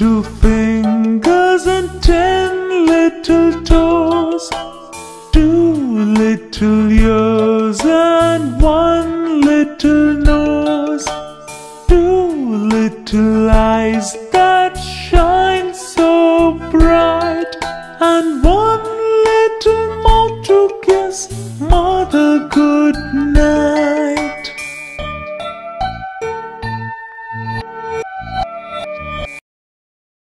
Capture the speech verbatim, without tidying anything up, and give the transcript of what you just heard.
two fingers and ten little toes, two little ears and one little nose, two little eyes that shine so bright, and one